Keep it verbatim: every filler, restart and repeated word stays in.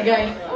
Okay.